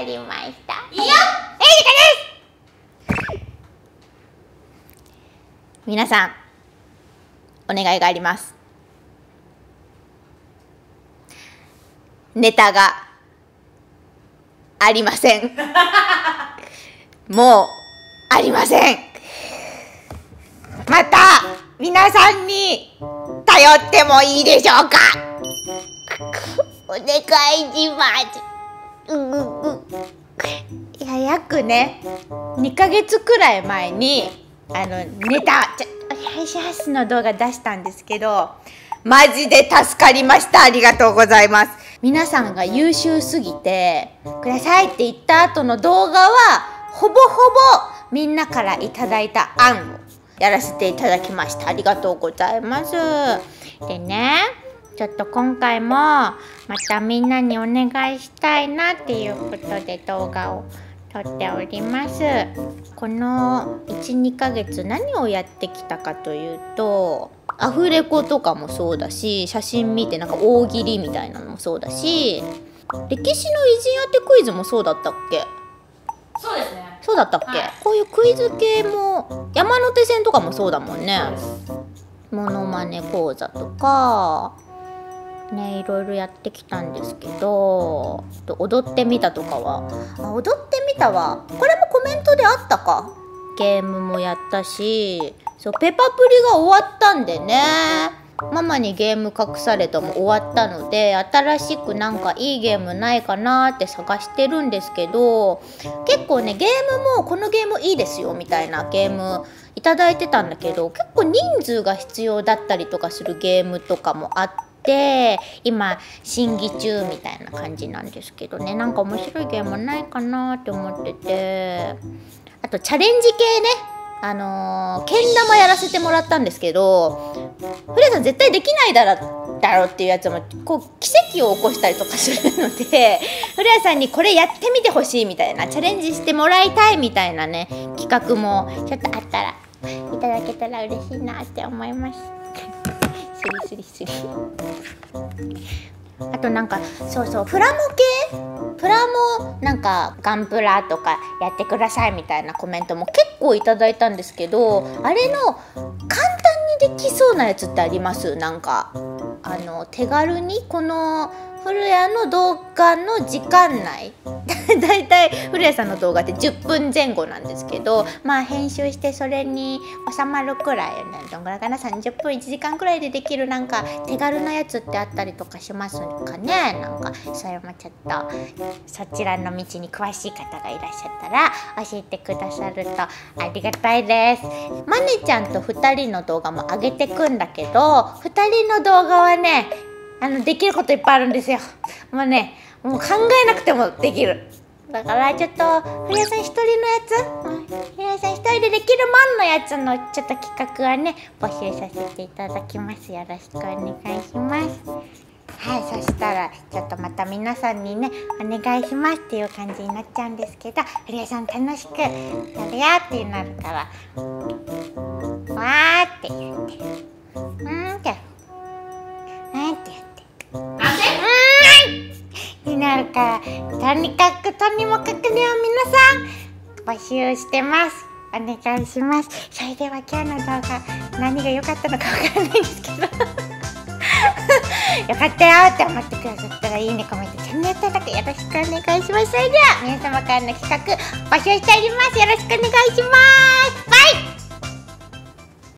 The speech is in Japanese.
やりました。いいよ。エリカです。皆さん、お願いがあります。ネタがありません。もうありません。また皆さんに頼ってもいいでしょうか。お願いします。いや約ね2ヶ月くらい前にネタハイシャースの動画出したんですけど、マジで助かりました。ありがとうございます。皆さんが優秀すぎてくださいって言った後の動画はほぼほぼみんなからいただいた案をやらせていただきました。ありがとうございます。でね、ちょっと今回もまたみんなにお願いしたいなっていうことで動画を撮っております。この1、2ヶ月何をやってきたかというと、アフレコとかもそうだし、写真見てなんか大喜利みたいなのもそうだし、歴史の偉人当てクイズもそうだったっけ？そうですね。そうだったっけ？はい、こういうクイズ系も山手線とかもそうだもんね。モノマネ講座とかね、いろいろやってきたんですけど、踊ってみたとかは、あ、踊ってみたはこれもコメントであったか。ゲームもやったし、そうペパプリが終わったんでね、ママにゲーム隠されたも終わったので、新しくなんかいいゲームないかなーって探してるんですけど、結構ねゲームもこのゲームいいですよみたいなゲームいただいてたんだけど、結構人数が必要だったりとかするゲームとかもあって、今審議中みたいな感じなんですけどね、なんか面白いゲームないかなーって思ってて、あとチャレンジ系ね、けん玉やらせてもらったんですけど、フレさん絶対できないだろうっていうやつもこう奇跡を起こしたりとかするので、フレさんにこれやってみてほしいみたいな、チャレンジしてもらいたいみたいなね企画もちょっとあったらいただけたら嬉しいなって思います。スリスリスリ。あとなんかそうそうプラモ系。プラもなんかガンプラとかやってくださいみたいなコメントも結構いただいたんですけど、あれの簡単にできそうなやつってあります？なんか手軽にこの古谷の動画の時間内だいたい古谷さんの動画って10分前後なんですけど、まあ編集してそれに収まるくらい、どんぐらいかな、30分1時間くらいでできるなんか手軽なやつってあったりとかしますかね。なんかそれもちょっとそちらの道に詳しい方がいらっしゃったら教えてくださるとありがたいです。まねちゃんと2人の動画も上げてくんだけど、2人の動画はねできることいっぱいあるんですよ。もうね、もう考えなくてもできる。だからちょっと古谷さん一人のやつ、古谷さん一人でできるもんのやつのちょっと企画はね募集させていただきます。よろしくお願いします。はい、そしたらちょっとまた皆さんにねお願いしますっていう感じになっちゃうんですけど、古谷さん楽しくやるよってなるから、わーって言ってなるから、とにもかくには皆さん募集してます。お願いします。それでは今日の動画何が良かったのかわからないんですけど良かったよって思ってくださったらいいね、コメント、チャンネル登録よろしくお願いします。それでは皆様からの企画募集しております。よろしくお願いします。